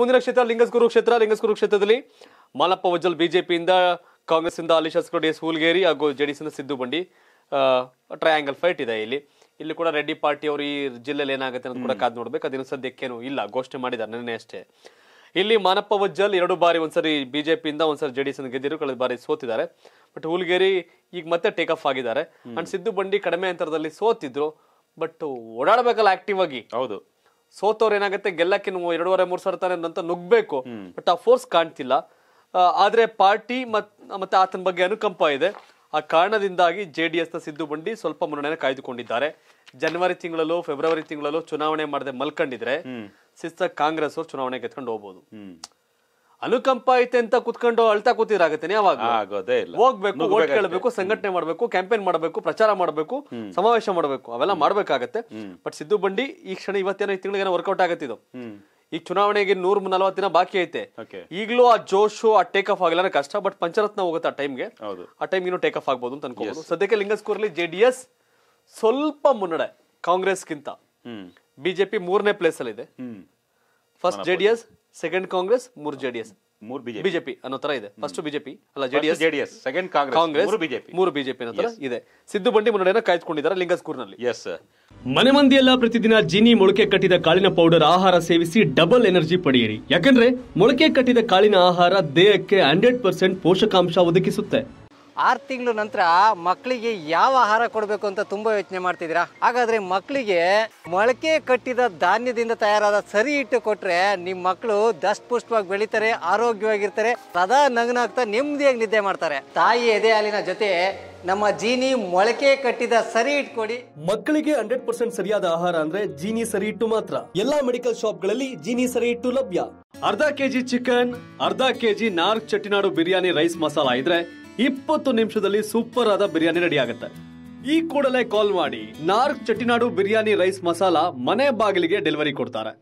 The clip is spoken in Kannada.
ಮುಂದಿನ ಕ್ಷೇತ್ರ ಲಿಂಗಸ್ಗುರು ಕ್ಷೇತ್ರ. ಲಿಂಗಸ್ಗುರು ಕ್ಷೇತ್ರದಲ್ಲಿ ಮಾಲಪ್ಪ ವಜ್ಜಲ್ ಬಿಜೆಪಿಯಿಂದ, ಕಾಂಗ್ರೆಸ್ ಇಂದ ಅಲ್ಲಿ ಶಾಸಕರು ಡಿ ಎಸ್ ಹೂಲ್ಗೇರಿ ಹಾಗೂ ಜೆಡಿಎಸ್ ಇಂದ ಸಿದ್ದು ಬಂಡಿ. ಟ್ರಯಾಂಗಲ್ ಫೈಟ್ ಇದೆ. ಇಲ್ಲಿ ಕೂಡ ರೆಡ್ಡಿ ಪಾರ್ಟಿ ಅವರು ಈ ಜಿಲ್ಲೆಯಲ್ಲಿ ಏನಾಗುತ್ತೆ ಅನ್ನೋದು ಕೂಡ ಕಾದು ನೋಡ್ಬೇಕು. ಅದಿನ ಸದ್ಯಕ್ಕೇನು ಇಲ್ಲ, ಘೋಷಣೆ ಮಾಡಿದ್ದಾರೆ ನಿನ್ನೆ ಅಷ್ಟೇ. ಇಲ್ಲಿ ಮಾನಪ್ಪ ವಜ್ಜಲ್ ಎರಡು ಬಾರಿ, ಒಂದ್ಸರಿ ಬಿಜೆಪಿಯಿಂದ ಒಂದ್ಸರಿ ಜೆಡಿಎಸ್ ಗೆದ್ದಿರು, ಕಳೆದ ಬಾರಿ ಸೋತಿದ್ದಾರೆ. ಬಟ್ ಹೂಲ್ಗೇರಿ ಈಗ ಮತ್ತೆ ಟೇಕ್ ಆಫ್ ಆಗಿದ್ದಾರೆ. ಅಂಡ್ ಸಿದ್ದು ಬಂಡಿ ಕಡಿಮೆ ಅಂತರದಲ್ಲಿ ಸೋತಿದ್ರು, ಬಟ್ ಓಡಾಡಬೇಕಲ್ಲ ಆಕ್ಟಿವ್ ಆಗಿ. ಹೌದು, ಸೋತವ್ರು ಏನಾಗುತ್ತೆ, ಗೆಲ್ಲಕ್ಕೆ 2,500-3,000 ತಾನೆ ಅಂತ ನುಗ್ಬೇಕು, ಬಟ್ ಆ ಫೋರ್ಸ್ ಕಾಣ್ತಿಲ್ಲ. ಆದ್ರೆ ಪಾರ್ಟಿ ಮತ್ತೆ ಆತನ ಬಗ್ಗೆ ಅನುಕಂಪ ಇದೆ. ಆ ಕಾರಣದಿಂದಾಗಿ ಜೆಡಿಎಸ್ ನ ಸಿದ್ದು ಬಂಡಿ ಸ್ವಲ್ಪ ಮುನ್ನಡೆಯನ್ನು ಕಾಯ್ದುಕೊಂಡಿದ್ದಾರೆ. ಜನವರಿ ತಿಂಗಳಲ್ಲೂ ಫೆಬ್ರವರಿ ತಿಂಗಳಲ್ಲೂ ಚುನಾವಣೆ ಮಾಡದೆ ಮಲ್ಕೊಂಡಿದ್ರೆ ಸಿಸ್ತ ಕಾಂಗ್ರೆಸ್ ಅವ್ರು ಚುನಾವಣೆ ಗೆದ್ಕೊಂಡು ಹೋಗ್ಬೋದು. ಅನುಕಂಪ ಐತೆ ಅಂತ ಕುತ್ಕೊಂಡು ಅಳ್ತಾ ಕೂತಿರಾಗತ್ತೆ, ಯಾವಾಗ ಹೋಗ್ಬೇಕು, ಓಟ್ ಕೇಳಬೇಕು, ಸಂಘಟನೆ ಮಾಡ್ಬೇಕು, ಕ್ಯಾಂಪೇನ್ ಮಾಡ್ಬೇಕು, ಪ್ರಚಾರ ಮಾಡ್ಬೇಕು, ಸಮಾವೇಶ ಮಾಡ್ಬೇಕು, ಅವೆಲ್ಲ ಮಾಡ್ಬೇಕಾಗತ್ತೆ. ಬಟ್ ಸಿದ್ದು ಬಂಡಿ ಈ ಕ್ಷಣ ಇವತ್ತೇನೋ ಈ ತಿಂಗಳಿಗೆ ವರ್ಕೌಟ್ ಆಗತ್ತಿದ್ದು. ಈಗ ಚುನಾವಣೆಗೆ 140 ದಿನ ಬಾಕಿ ಐತೆ. ಈಗಲೂ ಆ ಜೋಶು ಆ ಟೇಕ್ ಆಫ್ ಆಗಲ್ಲ ಕಷ್ಟ. ಬಟ್ ಪಂಚರತ್ನ ಹೋಗುತ್ತೆ ಆ ಟೈಮ್ಗೆ, ಆ ಟೈಮ್ ಇನ್ನು ಟೇಕ್ ಆಫ್ ಆಗ್ಬೋದು ಅಂತ ಅನ್ಕೋಬಹುದು. ಸದ್ಯಕ್ಕೆ ಲಿಂಗಸ್ಕೂರಲ್ಲಿ ಜೆಡಿಎಸ್ ಸ್ವಲ್ಪ ಮುನ್ನಡೆ, ಕಾಂಗ್ರೆಸ್ಗಿಂತ. ಬಿಜೆಪಿ 3ನೇ ಪ್ಲೇಸ್ ಅಲ್ಲಿ ಇದೆ. First JDS, second Congress, 3 JDS, 3 BJP ಅನ್ನೋ ತರ ಇದೆ. ಫಸ್ಟ್ ಬಿಜೆಪಿ ಅಲ್ಲ, ಜೆಡಿಎಸ್, ಸೆಕೆಂಡ್ ಕಾಂಗ್ರೆಸ್, 3 ಬಿಜೆಪಿ ಅನ್ನೋ ತರ ಇದೆ. ಸಿದ್ದು ಬಂಡಿ ಮುನ್ನಡೆಯನ್ನು ಕಾಯ್ದುಕೊಂಡಿದ್ದಾರೆ ಲಿಂಗಸ್ಕೂರ್ನಲ್ಲಿ. ಎಸ್, ಮನೆ ಮಂದಿಯೆಲ್ಲ ಪ್ರತಿದಿನ ಜೀನಿ ಮೊಳಕೆ ಕಟ್ಟಿದ ಕಾಳಿನ ಪೌಡರ್ ಆಹಾರ ಸೇವಿಸಿ ಡಬಲ್ ಎನರ್ಜಿ ಪಡೆಯಿರಿ. ಯಾಕಂದ್ರೆ ಮೊಳಕೆ ಕಟ್ಟಿದ ಕಾಳಿನ ಆಹಾರ ದೇಹಕ್ಕೆ 100% ಪೋಷಕಾಂಶ ಒದಗಿಸುತ್ತೆ. 6 ತಿಂಗಳ ನಂತರ ಮಕ್ಕಳಿಗೆ ಯಾವ ಆಹಾರ ಕೊಡಬೇಕು ಅಂತ ತುಂಬಾ ಯೋಚನೆ ಮಾಡ್ತಿದ್ದೀರಾ. ಹಾಗಾದ್ರೆ ಮಕ್ಕಳಿಗೆ ಮೊಳಕೆ ಕಟ್ಟಿದ ಧಾನ್ಯದಿಂದ ತಯಾರಾದ ಸರಿ ಹಿಟ್ಟು ಕೊಟ್ರೆ ನಿಮ್ಮ ಮಕ್ಕಳು ದಷ್ಟಪುಷ್ಟವಾಗಿ ಬೆಳೀತಾರೆ, ಆರೋಗ್ಯವಾಗಿರ್ತಾರೆ, ಸದಾ ನಗನಾಗ್ತಾ ನೆಮ್ಮದಿಯಾಗಿ ನಿದ್ದೆ ಮಾಡ್ತಾರೆ. ತಾಯಿ ಎದೆ ಹಾಲಿನ ಜೊತೆ ನಮ್ಮ ಜೀನಿ ಮೊಳಕೆ ಕಟ್ಟಿದ ಸರಿ ಹಿಟ್ಟು ಕೊಡಿ. ಮಕ್ಕಳಿಗೆ 100% ಸರಿಯಾದ ಆಹಾರ ಅಂದ್ರೆ ಜೀನಿ ಸರಿ ಹಿಟ್ಟು ಮಾತ್ರ. ಎಲ್ಲಾ ಮೆಡಿಕಲ್ ಶಾಪ್ಗಳಲ್ಲಿ ಜೀನಿ ಸರಿ ಹಿಟ್ಟು ಲಭ್ಯ. 1/2 kg ಚಿಕನ್, 1/2 kg ನಾರ್ಕ್ ಚಟ್ಟಿನಾಡು ಬಿರಿಯಾನಿ ರೈಸ್ ಮಸಾಲಾ ಇದ್ರೆ 20 ನಿಮಿಷದಲ್ಲಿ ಸೂಪರ್ ಆದ ಬಿರಿಯಾನಿ ರೆಡಿ ಆಗುತ್ತೆ. ಈ ಕೂಡಲೇ ಕಾಲ್ ಮಾಡಿ. ನಾರ್ಕ್ ಚಟ್ಟಿನಾಡು ಬಿರಿಯಾನಿ ರೈಸ್ ಮಸಾಲಾ ಮನೆ ಬಾಗಿಲಿಗೆ ಡೆಲಿವರಿ ಕೊಡ್ತಾರೆ.